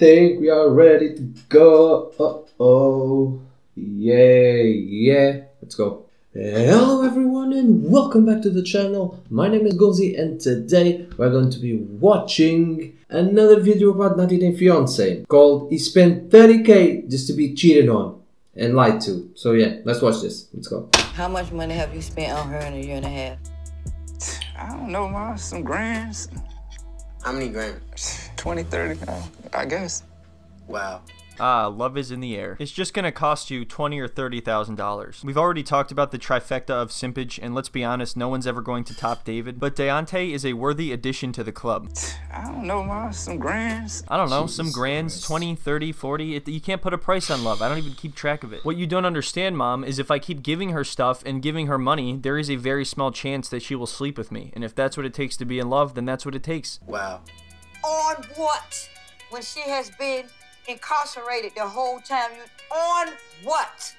think we are ready to go. Oh, yeah, let's go. Hello everyone and welcome back to the channel. My name is Gonzii and today we're going to be watching another video about 90 Day Fiancé called He Spent 30K Just to Be Cheated On and Lied To. So yeah, let's watch this. Let's go. How much money have you spent on her in a year and a half? I don't know, ma. Some grands. How many grams? 20, 30, I guess. Wow. Ah, love is in the air. It's just gonna cost you $20,000 or $30,000. We've already talked about the trifecta of simpage, and let's be honest, no one's ever going to top David, but Deontay is a worthy addition to the club. I don't know, ma. Some grands. I don't know, Jesus, some grands, Christ. 20, 30, 40. You can't put a price on love. I don't even keep track of it. What you don't understand, Mom, is if I keep giving her stuff and giving her money, there is a very small chance that she will sleep with me. And if that's what it takes to be in love, then that's what it takes. Wow. On what? When she has been incarcerated the whole time, you on what?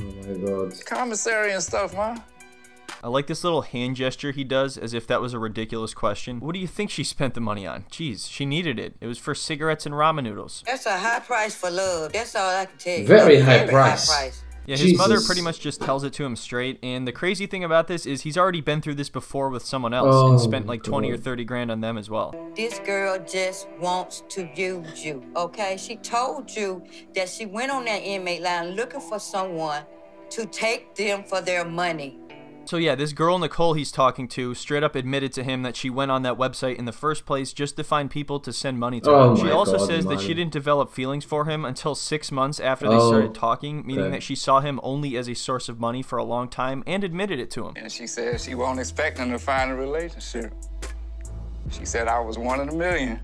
Oh my god. Commissary and stuff, man. I like this little hand gesture he does as if that was a ridiculous question. What do you think she spent the money on? Jeez, she needed it. It was for cigarettes and ramen noodles. That's a high price for love. That's all I can tell you. Very high price. Yeah, his mother pretty much just tells it to him straight, and the crazy thing about this is he's already been through this before with someone else and spent like 20 or 30 grand on them as well. This girl just wants to use you, okay? She told you that she went on that inmate line looking for someone to take them for their money. So yeah, this girl Nicole he's talking to straight up admitted to him that she went on that website in the first place just to find people to send money to him. She also says that she didn't develop feelings for him until 6 months after they started talking, meaning that she saw him only as a source of money for a long time and admitted it to him. And she said she wasn't expecting to find a relationship. She said I was one in a million.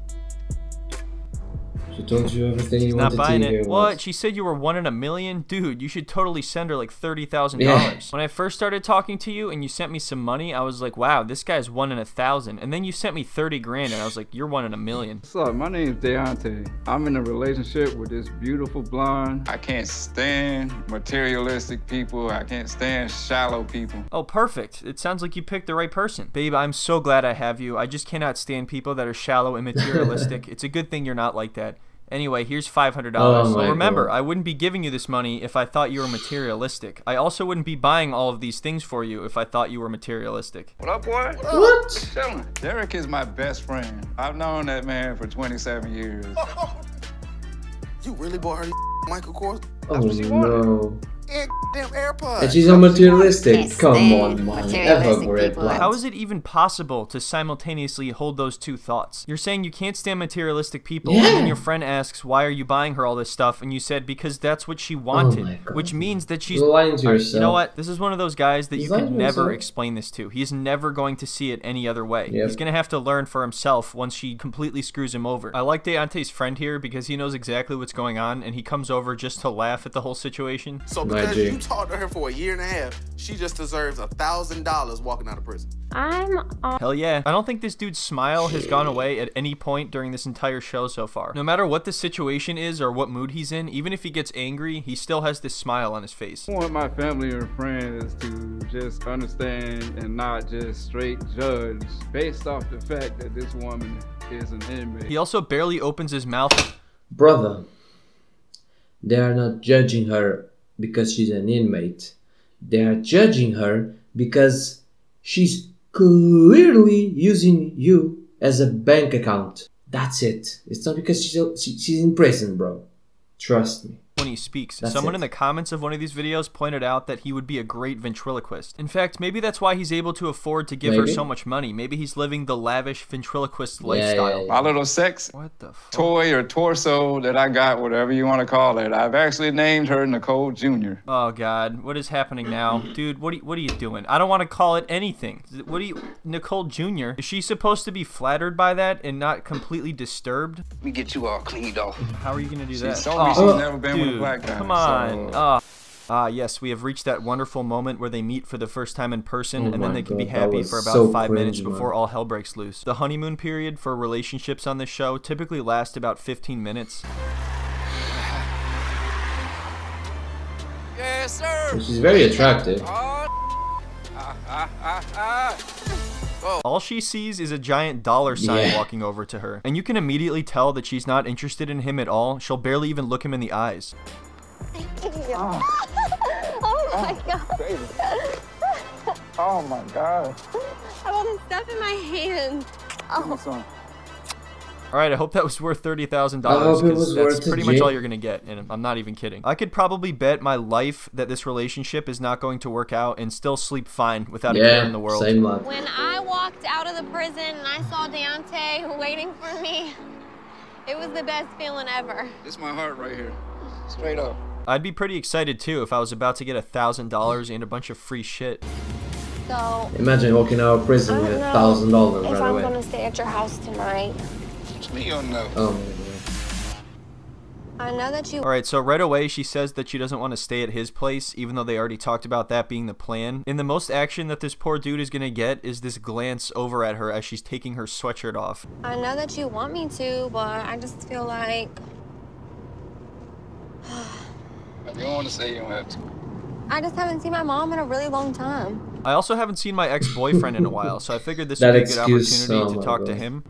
She told you everything you wanted to hear. What? She said you were one in a million? Dude, you should totally send her like $30,000. Yeah. When I first started talking to you and you sent me some money, I was like, wow, this guy's one in 1,000. And then you sent me 30 grand and I was like, you're one in a million. What's up? My name's Deontay. I'm in a relationship with this beautiful blonde. I can't stand materialistic people. I can't stand shallow people. Oh, perfect. It sounds like you picked the right person. Babe, I'm so glad I have you. I just cannot stand people that are shallow and materialistic. It's a good thing you're not like that. Anyway, here's $500. Oh, remember, God. I wouldn't be giving you this money if I thought you were materialistic. I also wouldn't be buying all of these things for you if I thought you were materialistic. What up, boy? What? What? Derek is my best friend. I've known that man for 27 years. Oh, you really bought her Michael Kors? That's what she wanted. And damn AirPods. And she's so materialistic. Come on, man. How is it even possible to simultaneously hold those two thoughts? You're saying you can't stand materialistic people, and then your friend asks, why are you buying her all this stuff? And you said, because that's what she wanted, which means that she's lying to herself. You know what? This is one of those guys that you can never explain this to. He's never going to see it any other way. Yep. He's going to have to learn for himself once she completely screws him over. I like Deontay's friend here because he knows exactly what's going on, and he comes over just to laugh at the whole situation. So because you talked to her for a year and a half, she just deserves $1,000 walking out of prison. Hell yeah. I don't think this dude's smile has gone away at any point during this entire show so far. No matter what the situation is or what mood he's in, even if he gets angry, he still has this smile on his face. I want my family and friends to just understand and not just straight judge based off the fact that this woman is an inmate. He also barely opens his mouth. Brother, they are not judging her because she's an inmate. They are judging her because she's clearly using you as a bank account. That's it. It's not because she's in prison, bro. Trust me. When he speaks, someone in the comments of one of these videos pointed out that he would be a great ventriloquist. In fact, maybe that's why he's able to afford to give her so much money. Maybe he's living the lavish ventriloquist lifestyle. My little sex toy or torso that I got, whatever you want to call it, I've actually named her Nicole Jr. Oh God, what is happening now? Dude, what are you doing? I don't want to call it anything. What do you, Nicole Jr.? Is she supposed to be flattered by that and not completely disturbed? Let me get you all cleaned off. How are you going to do that? She's never been with black guy, come on. Yes, we have reached that wonderful moment where they meet for the first time in person, and then they can be happy for about 5 minutes before all hell breaks loose. The honeymoon period for relationships on this show typically lasts about 15 minutes. Yes, sir. She's very attractive. Whoa. All she sees is a giant dollar sign walking over to her, and you can immediately tell that she's not interested in him at all. She'll barely even look him in the eyes. Oh, oh my god. Oh my god. I want this stuff in my hand. Oh. All right, I hope that was worth $30,000 because that's pretty much all you're going to get, and I'm not even kidding. I could probably bet my life that this relationship is not going to work out and still sleep fine without a care in the world. Same life. When I walked out of the prison and I saw Deontay waiting for me, it was the best feeling ever. It's my heart right here, straight up. I'd be pretty excited too if I was about to get $1,000 and a bunch of free shit. So imagine walking out of prison with $1,000 right away. I'm going to stay at your house tonight. Me or no? I know that you. All right, so right away she says that she doesn't want to stay at his place, even though they already talked about that being the plan. And the most action that this poor dude is gonna get is this glance over at her as she's taking her sweatshirt off. I know that you want me to, but I just feel like if you don't want to say, you don't have to. I just haven't seen my mom in a really long time. I also haven't seen my ex-boyfriend in a while, so I figured this would be a good opportunity to talk to him.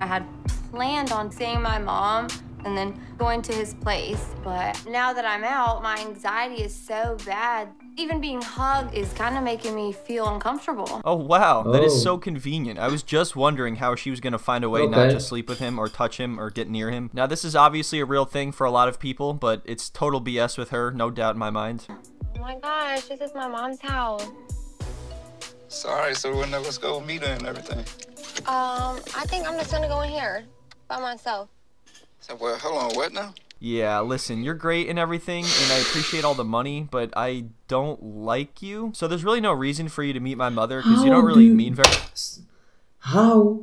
I had planned on seeing my mom and then going to his place, but now that I'm out, my anxiety is so bad. Even being hugged is kind of making me feel uncomfortable. Oh, wow. That is so convenient. I was just wondering how she was going to find a way not to sleep with him or touch him or get near him. Now, this is obviously a real thing for a lot of people, but it's total BS with her, no doubt in my mind. Oh my gosh, this is my mom's house. Sorry, so we're never going to meet her and everything. I think I'm just gonna go in here by myself. So, well, hold on, what now? Yeah, listen, you're great and everything, and I appreciate all the money, but I don't like you. So there's really no reason for you to meet my mother, because you don't really mean very. How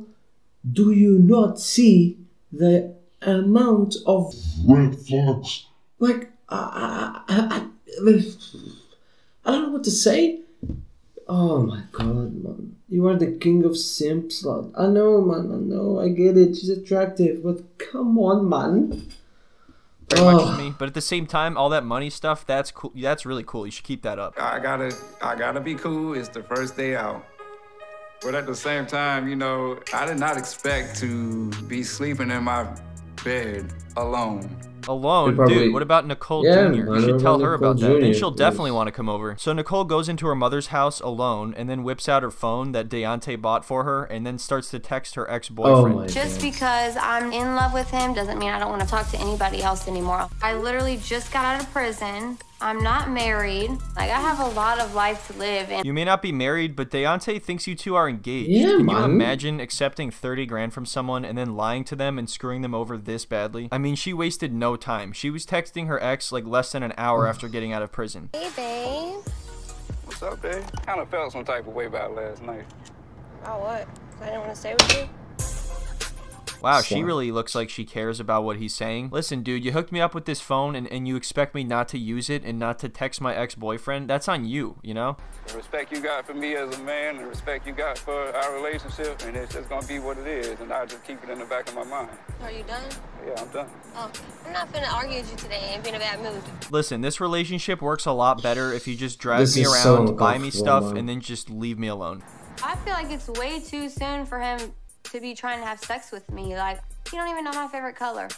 do you not see the amount of red flags? Like, I don't know what to say. Oh my god, man. You are the king of simps, lad. I know, man. I know. I get it. She's attractive. But come on, man. Pretty much me. But at the same time, all that money stuff, that's cool. That's really cool. You should keep that up. I gotta be cool. It's the first day out. But at the same time, you know, I did not expect to be sleeping in my bed alone. Alone? Dude, what about Nicole Jr.? You should tell her about that. Then she'll definitely want to come over. So Nicole goes into her mother's house alone and then whips out her phone that Deontay bought for her and then starts to text her ex-boyfriend. Oh, just because I'm in love with him doesn't mean I don't want to talk to anybody else anymore. I literally just got out of prison. I'm not married. Like, I have a lot of life to live. And you may not be married, but Deontay thinks you two are engaged. Yeah, can you imagine accepting 30 grand from someone and then lying to them and screwing them over this badly? I mean, she wasted no time. She was texting her ex like less than an hour after getting out of prison. Hey, babe. What's up, babe? Kind of felt some type of way about last night. Oh, what? I didn't want to stay with you? Wow, she really looks like she cares about what he's saying. Listen, dude, you hooked me up with this phone and you expect me not to use it and not to text my ex-boyfriend? That's on you, you know? The respect you got for me as a man, the respect you got for our relationship, and it's just gonna be what it is, and I just keep it in the back of my mind. Are you done? Yeah, I'm done. Oh, I'm not gonna argue with you today and be in a bad mood. Listen, this relationship works a lot better if you just drive me around, buy me stuff, and then just leave me alone. I feel like it's way too soon for him to be trying to have sex with me. Like, you don't even know my favorite color.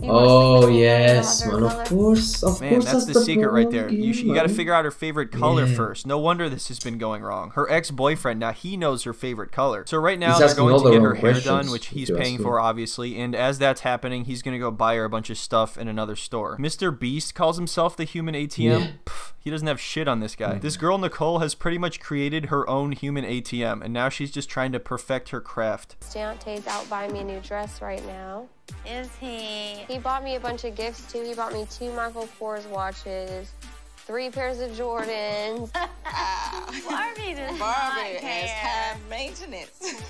Oh, yes, man, of course. Man, that's the secret right there. You gotta figure out her favorite color first. No wonder this has been going wrong. Her ex-boyfriend, now he knows her favorite color. So right now they're going to get her hair done, which he's paying for, obviously. And as that's happening, he's gonna go buy her a bunch of stuff in another store. Mr. Beast calls himself the human ATM. Pff, he doesn't have shit on this guy. This girl, Nicole, has pretty much created her own human ATM, and now she's just trying to perfect her craft. Deontay's out buying me a new dress right now. Is he? He bought me a bunch of gifts, too. He bought me 2 Michael Kors watches, 3 pairs of Jordans. Barbie does not care. Has high maintenance.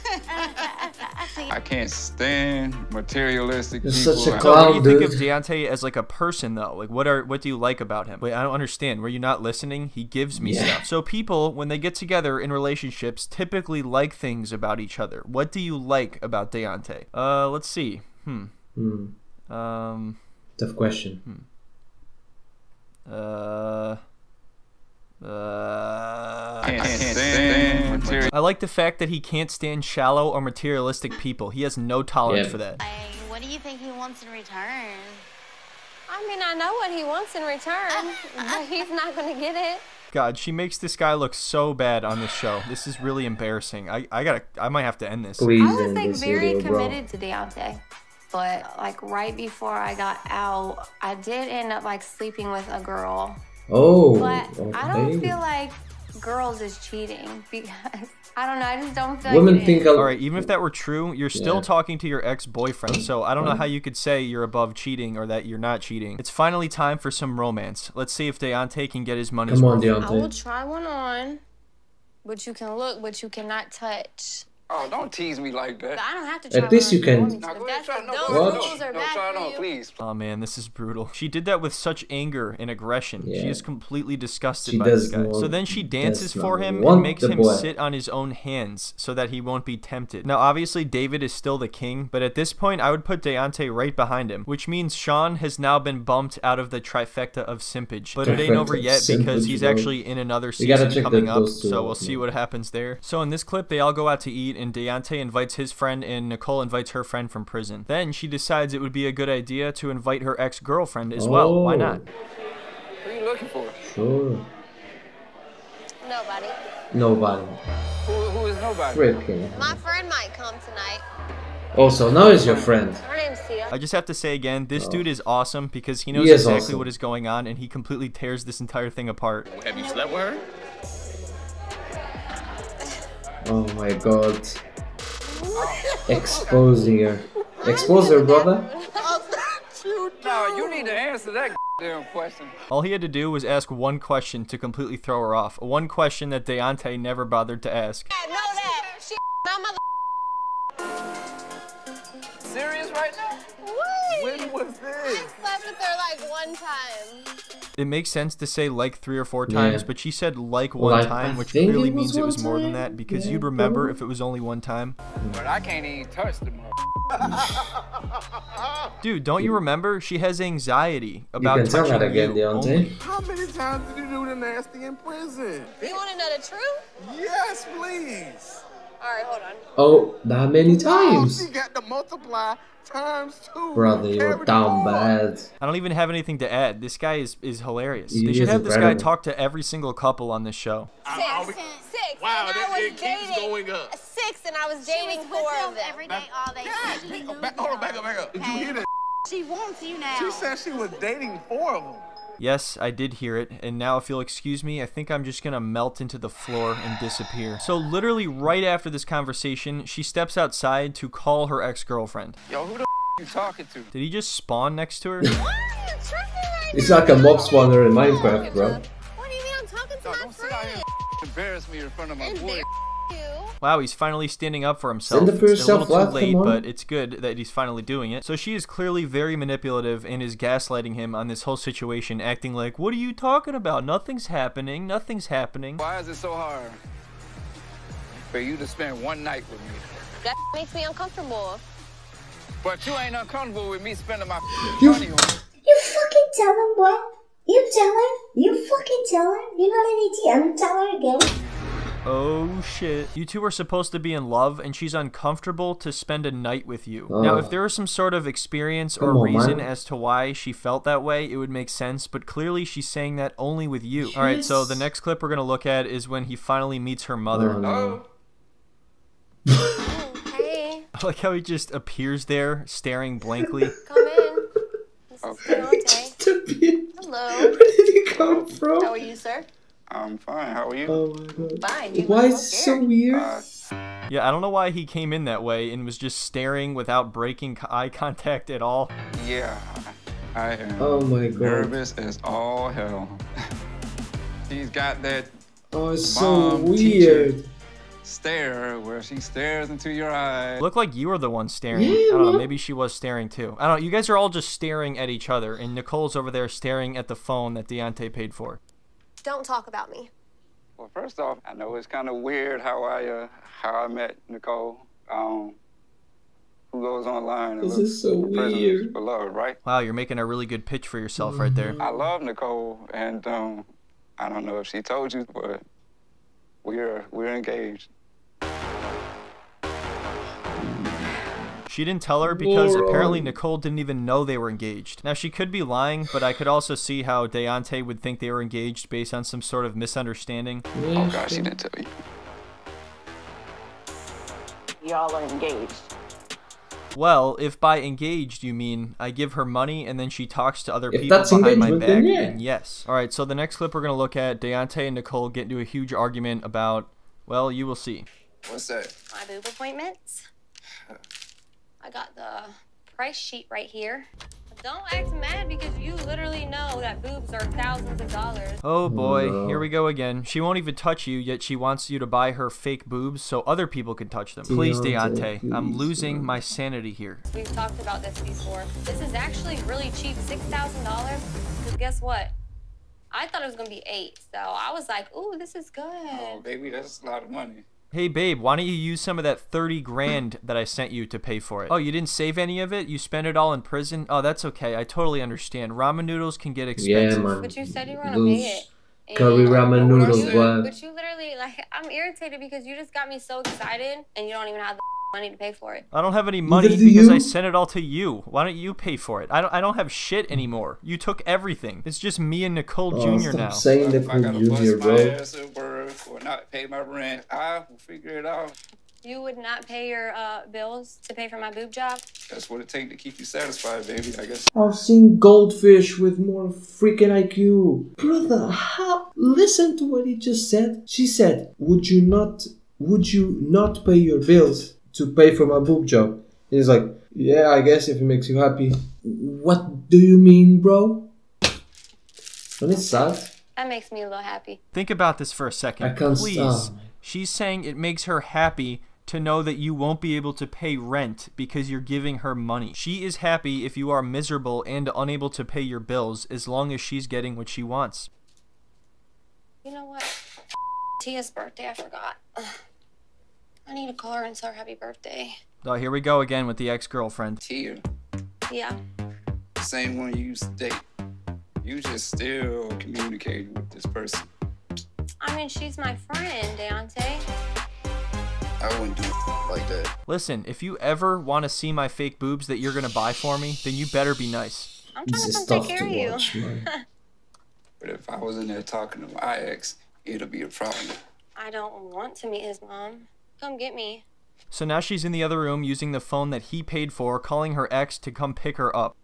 I can't stand materialistic people. Such a clown, what do you think of Deontay as like a person, though? Like, what do you like about him? Wait, I don't understand. Were you not listening? He gives me stuff. So people, when they get together in relationships, typically like things about each other. What do you like about Deontay? Let's see. Tough question. I like the fact that he can't stand shallow or materialistic people. He has no tolerance for that. Like, what do you think he wants in return? I mean, I know what he wants in return, but he's not going to get it. God, she makes this guy look so bad on this show. This is really embarrassing. I might have to end this. Please, I was like very committed to Deontay, but like right before I got out, I did end up like sleeping with a girl. Oh, but okay. I don't feel like girls is cheating because I don't know. I just don't feel. Women like think. All right, even if that were true, you're still talking to your ex-boyfriend, so I don't know how you could say you're above cheating or that you're not cheating. It's finally time for some romance. Let's see if Deontay can get his money's worth. Come on, Deontay. I will try one on, but you can look, but you cannot touch. Oh, don't tease me like that. But I don't have to try. At least you can. No, try it on, please. Oh man, this is brutal. She did that with such anger and aggression. Yeah. She is completely disgusted by this guy. So then she dances for him and makes him sit on his own hands so that he won't be tempted. Now, obviously, David is still the king, but at this point, I would put Deontay right behind him, which means Sean has now been bumped out of the trifecta of simpage. But it ain't over yet because he's actually in another season coming up, so we'll see what happens there. So in this clip, they all go out to eat, and Deontay invites his friend and Nicole invites her friend from prison. Then she decides it would be a good idea to invite her ex-girlfriend as well. Why not? Who are you looking for? Sure. Nobody. Nobody. Who is nobody? Freaking. My friend might come tonight. Oh, so now is your friend. Her name's Sia. I just have to say again, this dude is awesome because he knows exactly what is going on and he completely tears this entire thing apart. Have you slept with her? Oh my god. Exposing her. Expose her, brother. No, you need to answer that damn question. All he had to do was ask one question to completely throw her off. One question that Deontay never bothered to ask. Yeah, know that. She my mother. Serious right now? What? When was this? I slept with her like one time. It makes sense to say like 3 or 4 times, but she said like one time, which clearly means it was more than that, because you'd remember if it was only one time. But I can't even touch the Dude, don't you remember? She has anxiety about touching you. You can tell that again, Deontay. How many times did you do the nasty in prison? You want to know the truth? Yes, please. All right, hold on. Oh, that many times. She got to multiply times 2. Brother, you're down bad. I don't even have anything to add. This guy is hilarious. They should have this guy talk to every single couple on this show. 6. Wow, that thing keeps going up. 6, and I was dating 4 of them. Every day, all day. Hold on, back up, back up. Did you hear that? She wants you now. She said she was dating 4 of them. Yes, I did hear it, and now if you'll excuse me, I think I'm just gonna melt into the floor and disappear. So literally right after this conversation, she steps outside to call her ex-girlfriend. Yo, who the you talking to? Did he just spawn next to her? It's like a mob spawner in Minecraft, bro. What do you mean I'm talking to my friend? Embarrass me in front of my boy. Wow, he's finally standing up for himself. Stand up for yourself, it's a little too late, but it's good that he's finally doing it. So she is clearly very manipulative and is gaslighting him on this whole situation, acting like, what are you talking about? Nothing's happening. Nothing's happening. Why is it so hard for you to spend one night with me? That makes me uncomfortable. But you ain't uncomfortable with me spending my money on you. Fucking tell him what? You tell him? You fucking tell him? You know what I mean? Tell her again. Oh shit. You two are supposed to be in love and she's uncomfortable to spend a night with you. Now, if there was some sort of experience or reason as to why she felt that way, it would make sense, but clearly she's saying that only with you. All right, so the next clip we're going to look at is when he finally meets her mother. Hey. I like how he just appears there staring blankly. Come in. This is Deontay. Hello. Where did he come from? How are you, sir? I'm fine. How are you? Oh my god. Fine. Why is it so weird? Yeah, I don't know why he came in that way and was just staring without breaking eye contact at all. Yeah, I am nervous as all hell. She's got that it's so weird stare where she stares into your eyes. Look like you were the one staring. Yeah, I don't know, maybe she was staring too. I don't know, you guys are all just staring at each other and Nicole's over there staring at the phone that Deontay paid for. Don't talk about me. Well, first off, I know it's kind of weird how I met Nicole, who goes online. This is so weird. Beloved, right? Wow, you're making a really good pitch for yourself right there. I love Nicole, and I don't know if she told you, but we're engaged. She didn't tell her because apparently Nicole didn't even know they were engaged. Now, she could be lying, but I could also see how Deontay would think they were engaged based on some sort of misunderstanding. Oh gosh, she didn't tell you. Y'all are engaged. Well, if by engaged you mean I give her money and then she talks to other people behind my back, then yes. Alright, so the next clip we're going to look at, Deontay and Nicole get into a huge argument about, well, you will see. What's that? My boob appointments. I got the price sheet right here. Don't act mad because you literally know that boobs are thousands of dollars. Oh boy, here we go again. She won't even touch you, yet she wants you to buy her fake boobs so other people can touch them. Please, Deontay, please. I'm losing my sanity here. We've talked about this before. This is actually really cheap, $6,000. Because guess what? I thought it was going to be $8,000, so I was like, ooh, this is good. Oh, baby, that's a lot of money. Hey babe, why don't you use some of that 30 grand that I sent you to pay for it? Oh, you didn't save any of it? You spent it all in prison? Oh, that's okay. I totally understand. Ramen noodles can get expensive. Yeah, man. But you said you were gonna pay it. And curry ramen noodles, but you literally, like, I'm irritated because you just got me so excited and you don't even have the money to pay for it. I don't have any money because I sent it all to you. Why don't you pay for it? I don't have shit anymore. You took everything. It's just me and Nicole Jr. now. Saying Nicole I gotta bust my ass at work or not pay my rent. I will figure it out. You would not pay your bills to pay for my boob job? That's what it takes to keep you satisfied, baby, I guess. I've seen goldfish with more freaking IQ. Brother, how? Listen to what he just said. She said, would you not pay your bills to pay for my boob job? And he's like, yeah, I guess if it makes you happy. What do you mean, bro? When it's sad. That makes me a little happy. Think about this for a second. I can't stop. She's saying it makes her happy to know that you won't be able to pay rent because you're giving her money. She is happy if you are miserable and unable to pay your bills as long as she's getting what she wants. You know what? Tia's birthday, I forgot. I need to call her and tell her happy birthday. Oh, here we go again with the ex-girlfriend. Tia. Yeah. Same one you used to date. You just still communicating with this person. I mean, she's my friend, Deontay. I wouldn't do like that. Listen, if you ever want to see my fake boobs that you're going to buy for me, then you better be nice. I'm trying to come take care of you. Watch, but if I was in there talking to my ex, it'll be a problem. I don't want to meet his mom. Come get me. So now she's in the other room using the phone that he paid for, calling her ex to come pick her up.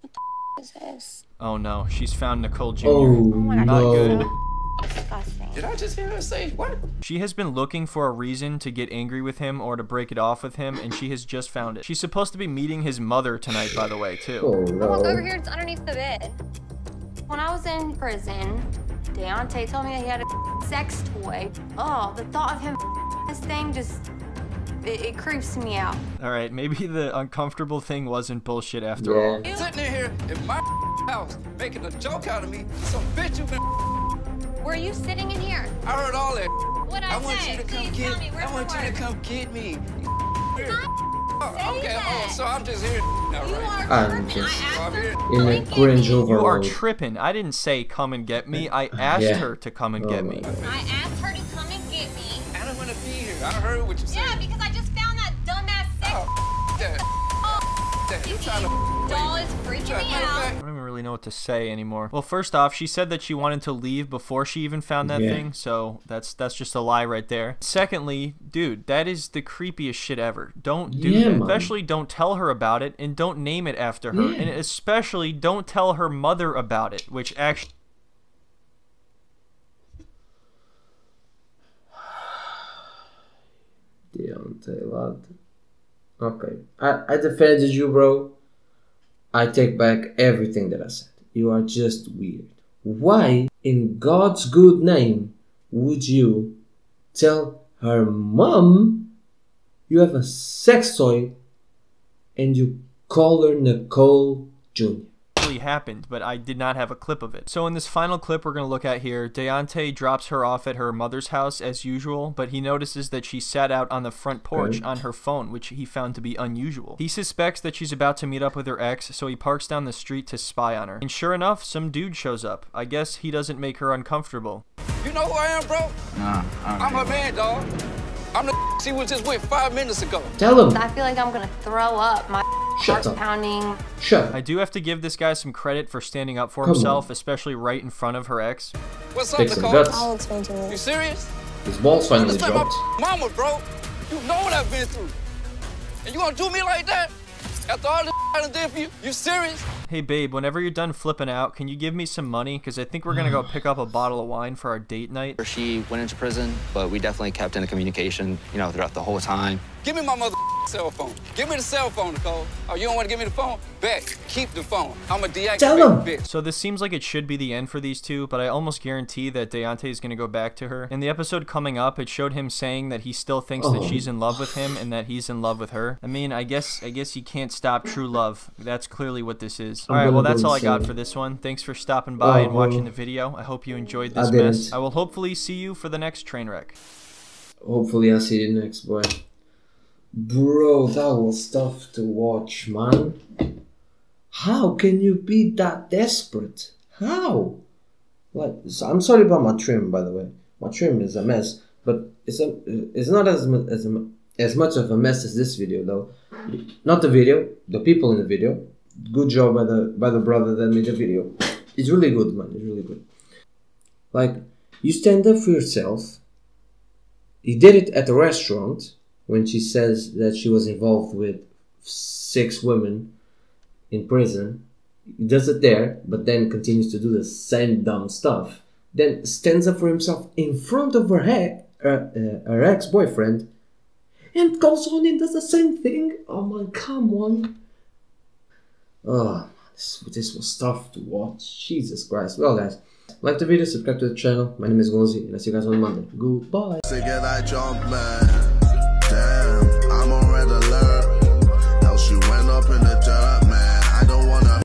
What the is this? Oh no, she's found Nicole Jr. Oh, not good. Disgusting. Did I just hear her say what? She has been looking for a reason to get angry with him or to break it off with him, and she has just found it. She's supposed to be meeting his mother tonight, by the way, too. Oh, no. Look over here, it's underneath the bed. When I was in prison, Deontay told me that he had a sex toy. Oh, the thought of him this thing just, it creeps me out. All right, maybe the uncomfortable thing wasn't bullshit after all. You sitting in here in my house making a joke out of me, some bitch you been. Were you sitting in here? I heard all that. What I said. Want you to come please get me. I want you to come get me. Okay, oh, so I'm just here. No, you right. I'm just in a cringe overall. You are tripping. I didn't say come and get me. I asked her to come and get me. I asked her to come and get me. I don't want to be here. I heard what you said. Yeah, because I just found that dumbass sex. Oh, that. Oh, that. You trying to doll is freaking me out. I don't even really know what to say anymore. Well, first off, she said that she wanted to leave before she even found that thing, so that's just a lie right there. Secondly, dude, that is the creepiest shit ever. Don't do that. Especially don't tell her about it, and don't name it after her, and especially don't tell her mother about it, which actually... Deontay, lad. Okay, I defended you, bro. I take back everything that I said. You are just weird. Why, in God's good name, would you tell her mom you have a sex toy and you call her Nicole Jr.? Happened, but I did not have a clip of it. So in this final clip we're going to look at here, Deontay drops her off at her mother's house as usual, but he notices that she sat out on the front porch on her phone, which he found to be unusual. He suspects that she's about to meet up with her ex, so he parks down the street to spy on her. And sure enough, some dude shows up. I guess he doesn't make her uncomfortable. You know who I am, bro? Nah, I'm a man, dog. I'm the She was just with 5 minutes ago. Tell him. I feel like I'm gonna throw up. My heart's pounding. Shut. I do have to give this guy some credit for standing up for himself, especially right in front of her ex. What's up, Nicole? I'll explain to you. You serious? His balls finally dropped. Mama, bro, you know what I've been through, and you gonna do me like that? After all this I done did for you, you serious? Hey babe, whenever you're done flipping out, can you give me some money? Because I think we're gonna go pick up a bottle of wine for our date night. She went into prison, but we definitely kept in communication, you know, throughout the whole time. Give me my mother cell phone. Give me the cell phone, Nicole. Oh, you don't want to give me the phone? Bet. Keep the phone. I'm a deactivate bitch. So this seems like it should be the end for these two, but I almost guarantee that Deontay is gonna go back to her. In the episode coming up, it showed him saying that he still thinks that she's in love with him and that he's in love with her. I mean, I guess you can't stop true love. That's clearly what this is. All right, well, that's all I got for this one. Thanks for stopping by and watching the video. I hope you enjoyed this mess. I will hopefully see you for the next train wreck. Hopefully I'll see you next, boy. Bro, that was tough to watch, man. How can you be that desperate? How? Like, I'm sorry about my trim, by the way. My trim is a mess, but it's not as much of a mess as this video, though. Not the video, the people in the video. Good job by the brother that made the video. It's really good, man. It's really good. Like, you stand up for yourself. He did it at a restaurant when she says that she was involved with 6 women in prison. He does it there, but then continues to do the same dumb stuff. Then stands up for himself in front of her ex-boyfriend, and goes on and does the same thing. Oh my, come on. Oh, this was tough to watch. Jesus Christ. Well, guys, like the video, subscribe to the channel. My name is Gonzii, and I'll see you guys on Monday. Goodbye.